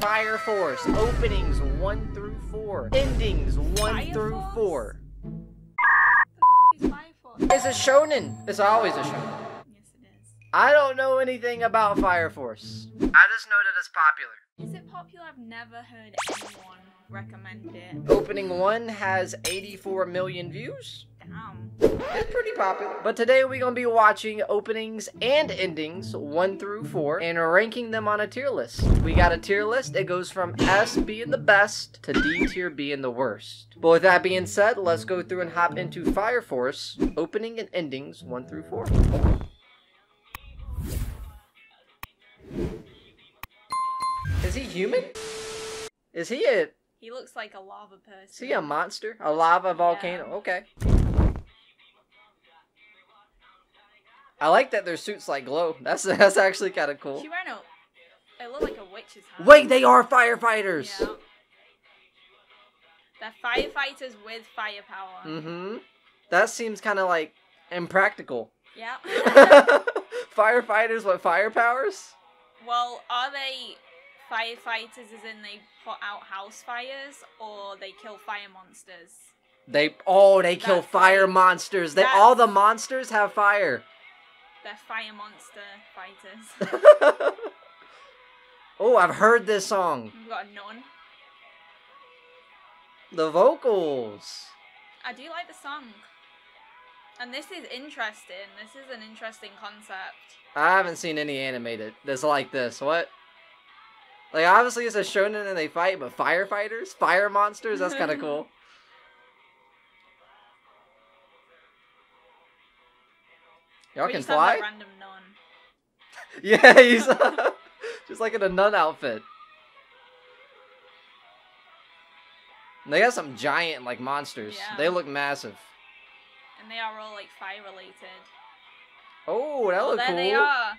Fire Force, openings 1 through 4, endings 1 through 4. It's a shonen. It's always a shonen. Yes, it is. I don't know anything about Fire Force. I just know that it's popular. Is it popular? I've never heard anyone recommend it. Opening 1 has 84 million views. Damn. It's pretty popular. But today we're going to be watching openings and endings 1 through 4 and ranking them on a tier list. We got a tier list that goes from S being the best to D tier being the worst. But with that being said, let's go through and hop into Fire Force opening and endings 1 through 4. Is he human? Is he a... He looks like a lava person. Is he a monster? A lava volcano? Yeah. Okay. I like that their suits like glow. That's actually kind of cool. She ran out. They look like a witch's hat. Wait, they are firefighters. Yeah. They're firefighters with firepower. Mm-hmm. That seems kind of like impractical. Yeah. Firefighters with firepowers? Well, are they firefighters as in they put out house fires, or they kill fire monsters? They kill fire monsters. All the monsters have fire. They're fire monster fighters. Oh, I've heard this song. We've got a nun. The vocals. I do like the song. And this is interesting. This is an interesting concept. I haven't seen any animated that's like this. What? Like, obviously it's a shonen and they fight, but firefighters? Fire monsters? That's kind of cool. Y'all can fly? Random nun. Yeah, he's just like in a nun outfit. And they got some giant, like, monsters. Yeah. They look massive. And they are all, like, fire-related. Oh, that looks cool. There they are.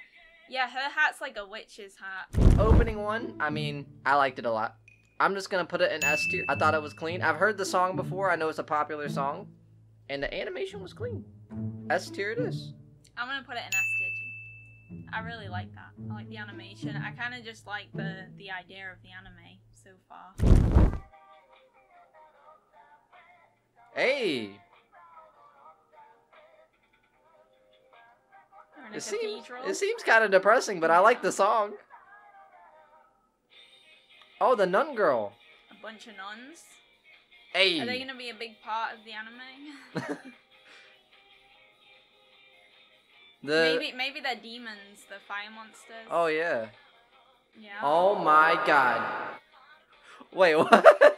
Yeah, her hat's like a witch's hat. Opening 1, I mean, I liked it a lot. I'm just gonna put it in S tier. I thought it was clean. I've heard the song before. I know it's a popular song. And the animation was clean. S tier it is. I'm gonna put it in S tier too. I really like that. I like the animation. I kinda just like the idea of the anime so far. Hey! It seems kind of depressing, but I like the song. Oh, the nun girl. A bunch of nuns. Hey. Are they going to be a big part of the anime? Maybe they're demons, the fire monsters. Oh, yeah. Yeah. Oh, my God. Wait, what?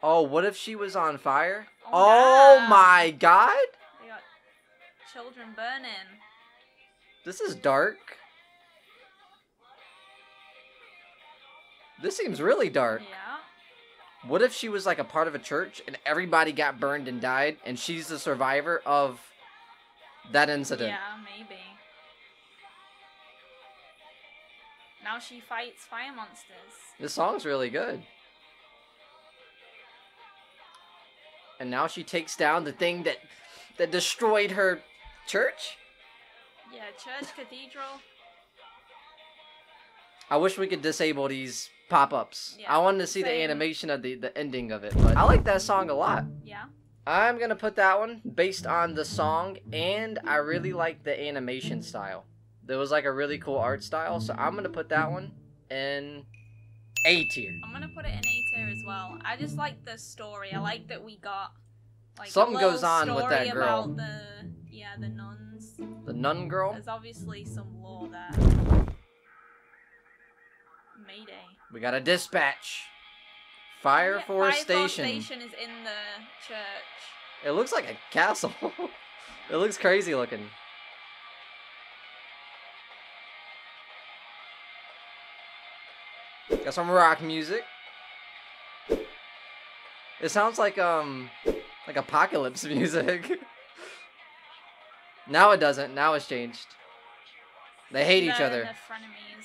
Oh, what if she was on fire? Oh, no. My God! They got children burning. This is dark. This seems really dark. Yeah. What if she was like a part of a church and everybody got burned and died and she's the survivor of that incident? Yeah, maybe. Now she fights fire monsters. This song's really good. And now she takes down the thing that destroyed her church? Yeah, church, cathedral. I wish we could disable these pop-ups. Yeah, I wanted to see the animation of the ending of it. But I like that song a lot. Yeah. I'm going to put that one based on the song, and I really like the animation style. There was like a really cool art style, so I'm going to put that one in A tier. I'm going to put it in A tier as well. I just like the story. I like that we got like something goes on with that girl. About the nuns. The nun girl? There's obviously some lore there. Mayday. We got a dispatch. Fire Force Station. Fire Force Station is in the church. It looks like a castle. It looks crazy looking. Got some rock music. It sounds like apocalypse music. Now it doesn't. Now it's changed. They hate each other. They're frenemies.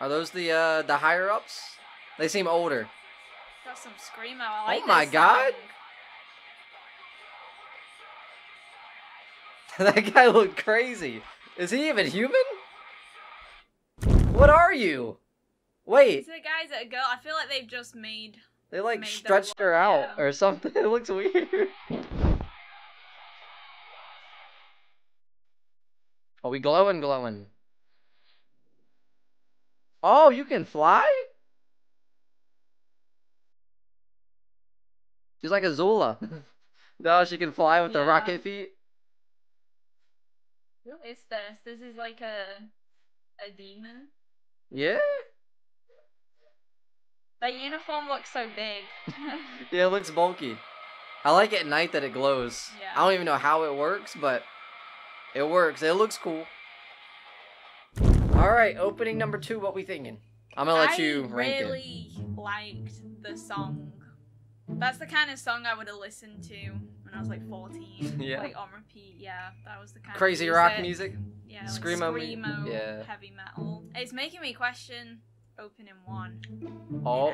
Are those the higher ups? They seem older. Got some screamo. I like. Oh my God. That guy looked crazy. Is he even human? What are you? Wait. It's the guys that go. I feel like they've just made. They like stretched her out or something. It looks weird. Are we glowing? Oh, you can fly? She's like Azula. No, she can fly with the rocket feet. What is this? This is like a demon. Yeah. That uniform looks so big. Yeah, it looks bulky. I like at night that it glows. Yeah. I don't even know how it works, but it works. It looks cool. All right, opening number 2. What we thinking? I'm gonna let you rank it. I really liked the song. That's the kind of song I would have listened to when I was like 14. Yeah. Like on repeat. Yeah, that was the kind of crazy rock music. Yeah. Like screamo yeah. Heavy metal. It's making me question opening 1. Oh.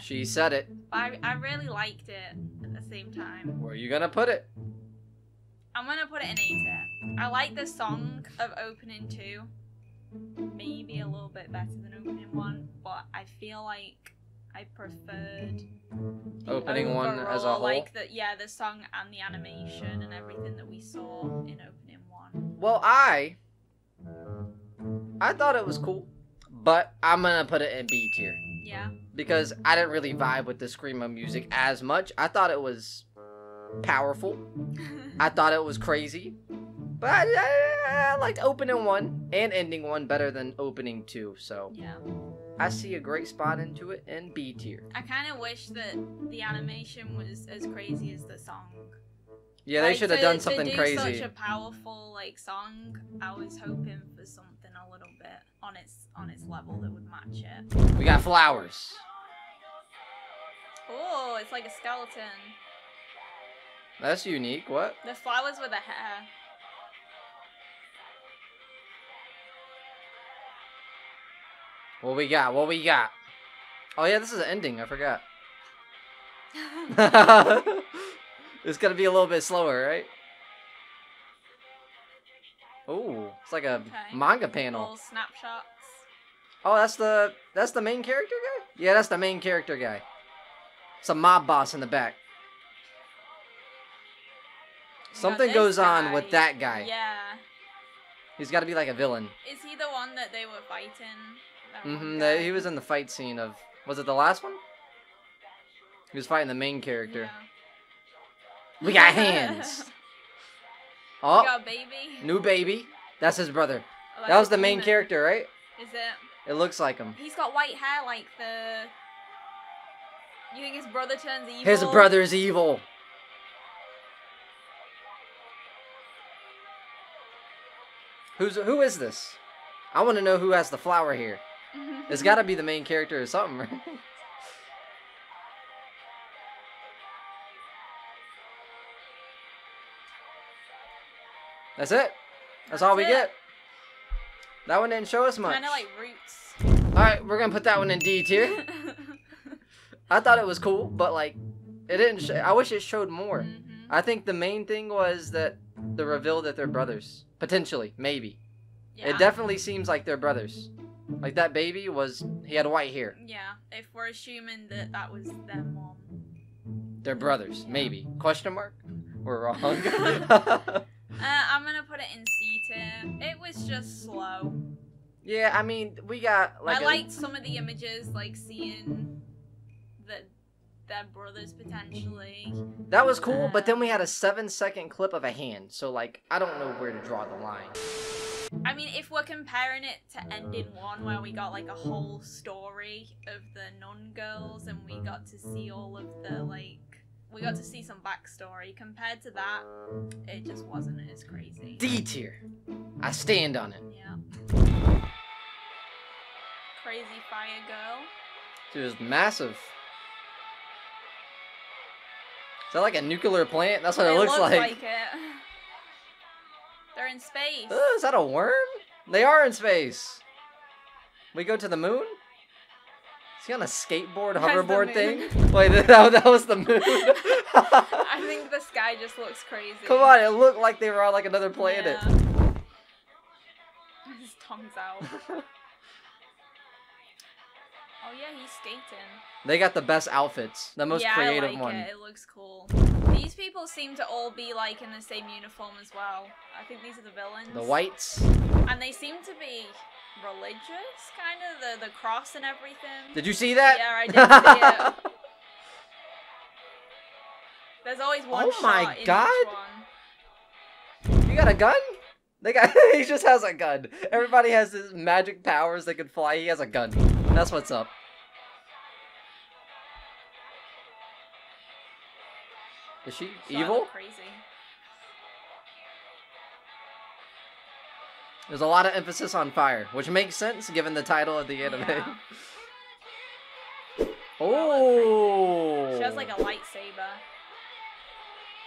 She said it. I really liked it at the same time. Where are you gonna put it? I'm gonna put it in 8. I like the song of opening 2. Maybe a little bit better than opening 1, but I feel like I preferred opening one as a whole. Like the, yeah, the song and the animation and everything that we saw in opening 1. Well, I thought it was cool, but I'm gonna put it in B tier. Yeah. Because I didn't really vibe with the screamo music as much. I thought it was powerful. I thought it was crazy. But I liked opening 1 and ending 1 better than opening 2, so. Yeah. I see a great spot into it in B tier. I kind of wish that the animation was as crazy as the song. Yeah, like, they should have done something crazy. Such a powerful like song. I was hoping for something a little bit on its level that would match it. We got flowers. Oh, it's like a skeleton. That's unique. What? The flowers with the hair. What we got? What we got? Oh yeah, this is an ending. I forgot. It's gonna be a little bit slower, right? Oh, it's like a manga panel. Little snapshots. Oh, that's the main character guy? Yeah, that's the main character guy. It's a mob boss in the back. Something goes on with that guy. Yeah. He's got to be like a villain. Is he the one that they were fighting? Mm-hmm. He was in the fight scene of... Was it the last one? He was fighting the main character. Yeah. We got hands! Oh! We got a baby. New baby. That's his brother. Oh, that was the main character, right? Is it? It looks like him. He's got white hair like the... You think his brother turns evil? His brother is evil! Who is this? I want to know who has the flower here. It's got to be the main character or something, right? That's it. That's all we get. That one didn't show us much. Kind of like Roots. All right, we're going to put that one in D tier. I thought it was cool, but like, it didn't I wish it showed more. I think the main thing was that the reveal that they're brothers. Potentially, maybe. Yeah. It definitely seems like they're brothers. Like that baby was, he had white hair. Yeah, if we're assuming that that was their mom. They're brothers, maybe. Question mark? We're wrong. I'm gonna put it in C tier. It was just slow. Yeah, I mean, we got like. I liked some of the images, like seeing that their brothers potentially. That was cool, but then we had a 7-second clip of a hand, so like, I don't know where to draw the line. I mean, if we're comparing it to ending 1, where we got like a whole story of the nun girls and we got to see all of the like, we got to see some backstory. Compared to that, it just wasn't as crazy. D tier. I stand on it. Yeah. Crazy fire girl. She was massive. Is that like a nuclear plant? That's what it looks like. It looks like it. They're in space. Is that a worm? They are in space. We go to the moon? Is he on a skateboard, hoverboard thing? Wait, that was the moon. I think the the sky just looks crazy. Come on, it looked like they were on like another planet. Yeah. His tongue's out. Oh yeah, he's skating. They got the best outfits. The most creative one. Yeah, I like it. It looks cool. These people seem to all be like in the same uniform as well. I think these are the villains. The whites. And they seem to be religious, kind of. The cross and everything. Did you see that? Yeah, I did see it. There's always one shot in each one. You got a gun? They got. He just has a gun. Everybody has his magic powers. They can fly. He has a gun. That's what's up. Is she evil? Crazy. There's a lot of emphasis on fire, which makes sense given the title of the anime. Yeah. Oh! She has like a lightsaber.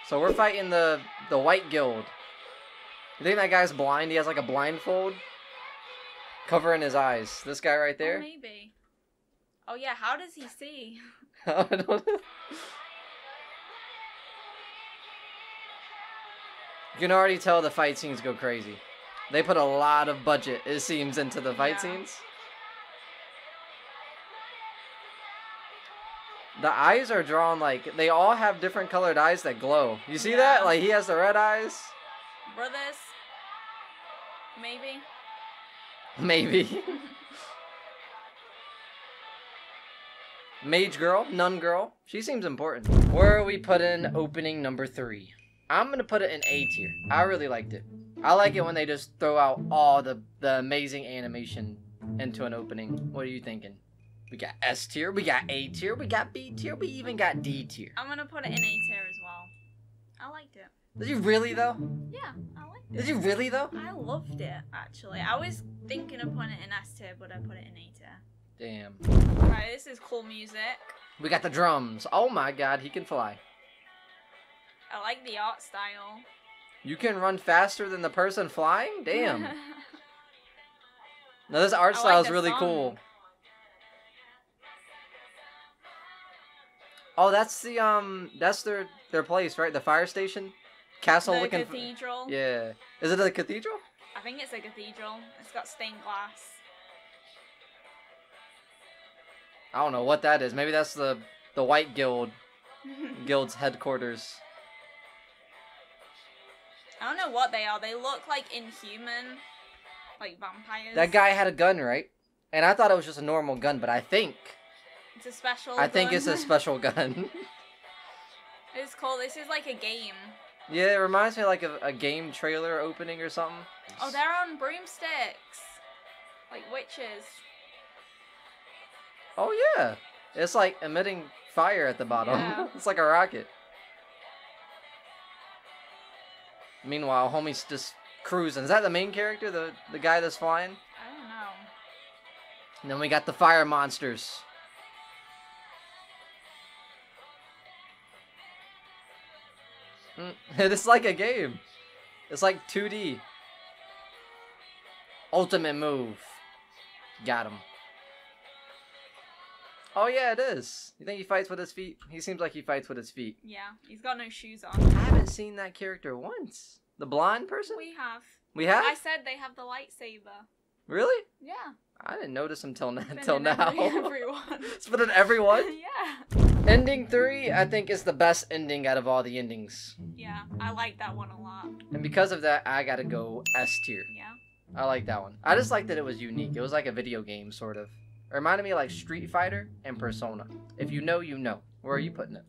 So we're fighting the White Guild. You think that guy's blind? He has like a blindfold covering his eyes. This guy right there? Oh, maybe. Oh yeah, how does he see? I don't know. You can already tell the fight scenes go crazy. They put a lot of budget, it seems, into the fight scenes. The eyes are drawn like, they all have different colored eyes that glow. You see that? Like, he has the red eyes. Brothers. Maybe. Maybe. Mage girl, nun girl. She seems important. Where are we putting opening number 3? I'm gonna put it in A tier. I really liked it. I like it when they just throw out all the amazing animation into an opening. What are you thinking? We got S tier, we got A tier, we got B tier, we even got D tier. I'm gonna put it in A tier as well. I liked it. Did you really though? Yeah, I liked it. Did you really though? I loved it, actually. I was thinking of putting it in S tier, but I put it in A tier. Damn. Alright, this is cool music. We got the drums. Oh my god, he can fly. I like the art style. You can run faster than the person flying? Damn. Now this art style is really cool. Oh, that's the that's their place, right? The fire station, castle looking. The cathedral. Yeah, is it a cathedral? I think it's a cathedral. It's got stained glass. I don't know what that is. Maybe that's the White Guild's headquarters. I don't know what they are. They look like inhuman, like vampires. That guy had a gun, right? And I thought it was just a normal gun, but I think. It's a special gun. I think it's a special gun. It's cool. This is like a game. Yeah, it reminds me of like a game trailer opening or something. Oh, they're on broomsticks. Like witches. Oh, yeah. It's like emitting fire at the bottom. Yeah. It's like a rocket. Meanwhile, homie's just cruising. Is that the main character? The guy that's flying? I don't know. And then we got the fire monsters. It's like a game. It's like 2D. Ultimate move. Got him. Oh yeah, it is. You think he fights with his feet? He seems like he fights with his feet. Yeah, he's got no shoes on. I haven't seen that character once. The blonde person? We have. We have? I said they have the lightsaber. Really? Yeah. I didn't notice him till now. It's been in everyone? Yeah. Ending 3, I think, is the best ending out of all the endings. Yeah, I like that one a lot. And because of that, I gotta go S tier. Yeah. I like that one. I just like that it was unique. It was like a video game, sort of. It reminded me of like Street Fighter and Persona. If you know, you know. Where are you putting it?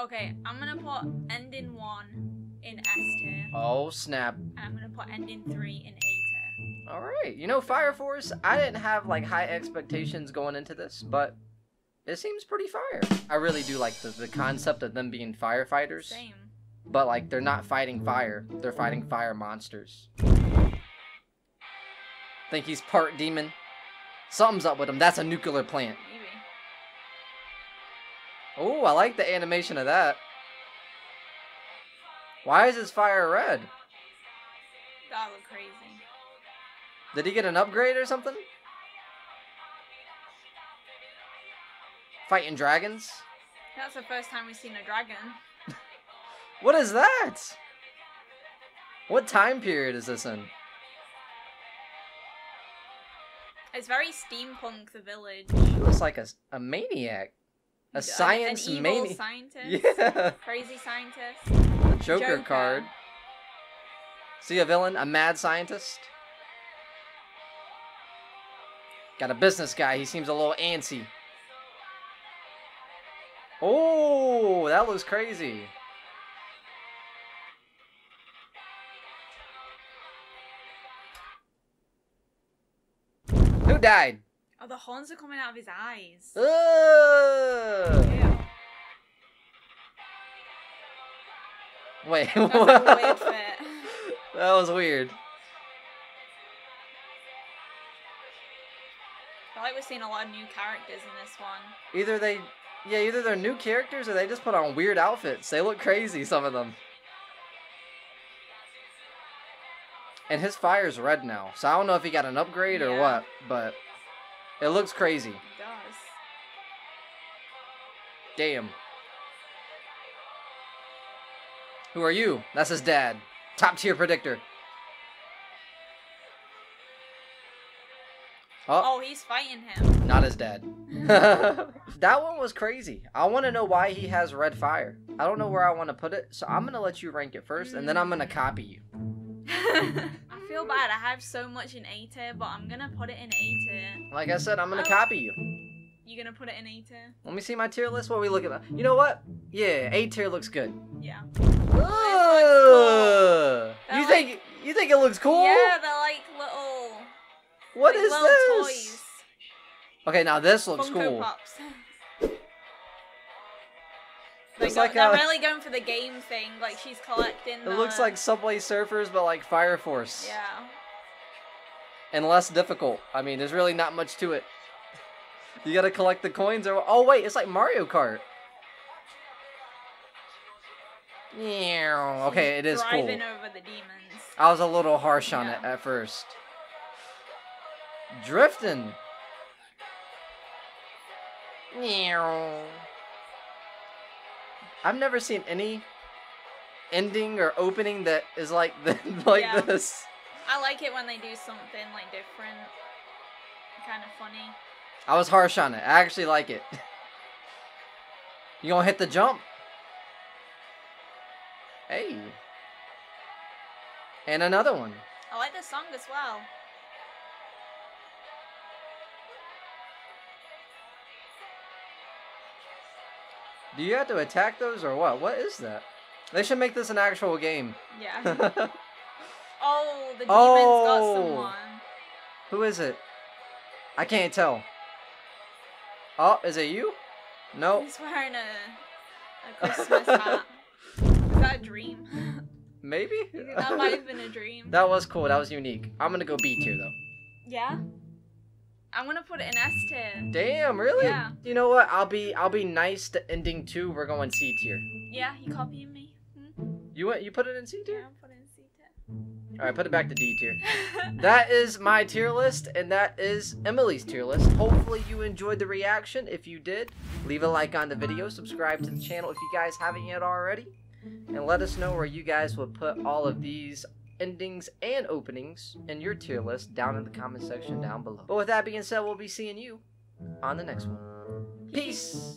Okay, I'm gonna put ending 1 in S tier. Oh, snap. And I'm gonna put ending 3 in A tier. Alright, you know, Fire Force, I didn't have like high expectations going into this, but it seems pretty fire. I really do like the concept of them being firefighters. Same. But like, they're not fighting fire. They're fighting fire monsters. Think he's part demon. Something's up with him. That's a nuclear plant. Maybe. Oh, I like the animation of that. Why is his fire red? That looked crazy. Did he get an upgrade or something? Fighting dragons? That's the first time we've seen a dragon. What is that? What time period is this in? It's very steampunk, the village. She looks like a maniac. A science maniac. An evil scientist. Yeah. Crazy scientist. A Joker card. See a villain? A mad scientist? Got a business guy. He seems a little antsy. Oh, that looks crazy. Who died? Oh, the horns are coming out of his eyes. Yeah. Wait, that was a weird fit. That was weird. I feel like we're seeing a lot of new characters in this one. Either they're new characters or they just put on weird outfits. They look crazy, some of them. And his fire's red now, so I don't know if he got an upgrade or what, but it looks crazy. It does. Damn. Who are you? That's his dad. Top tier predictor. Oh, he's fighting him. Not his dad. That one was crazy. I want to know why he has red fire. I don't know where I want to put it, so I'm going to let you rank it first, and then I'm going to copy you. I feel bad. I have so much in A tier, but I'm going to put it in A tier. Like I said, I'm going to copy you. You're going to put it in A tier? Let me see my tier list while we look at that. You know what? Yeah, A tier looks good. Yeah. You think like, you think it looks cool? Yeah, they're like little... What is this? Toys. Okay, now this looks cool. Pops. They're really going for the game thing. Like she's collecting. It looks like Subway Surfers, but like Fire Force. Yeah. And less difficult. I mean, there's really not much to it. You gotta collect the coins, or oh wait, it's like Mario Kart. Yeah. Okay, it is cool. Driving over the demons. I was a little harsh on it at first. Drifting. I've never seen any ending or opening that is like this. I like it when they do something like different, kind of funny. I was harsh on it. I actually like it. You gonna hit the jump? Hey. And another one. I like this song as well. Do you have to attack those or what? What is that? They should make this an actual game. Yeah. Oh, the demon's got someone. Who is it? I can't tell. Oh, is it you? No. He's wearing a Christmas hat. Is that a dream? Maybe? That might have been a dream. That was cool. That was unique. I'm going to go B tier, though. Yeah? I'm gonna put it in S tier. Damn, really? Yeah. You know what? I'll be nice to ending 2. We're going C tier. Yeah, you copying me? Hmm? You put it in C tier? Yeah, I'll put it in C tier. All right, put it back to D tier. That is my tier list, and that is Emily's tier list. Hopefully you enjoyed the reaction. If you did, leave a like on the video. Subscribe to the channel if you guys haven't yet already, and let us know where you guys would put all of these endings and openings in your tier list down in the comment section down below. But with that being said, we'll be seeing you on the next one. Peace!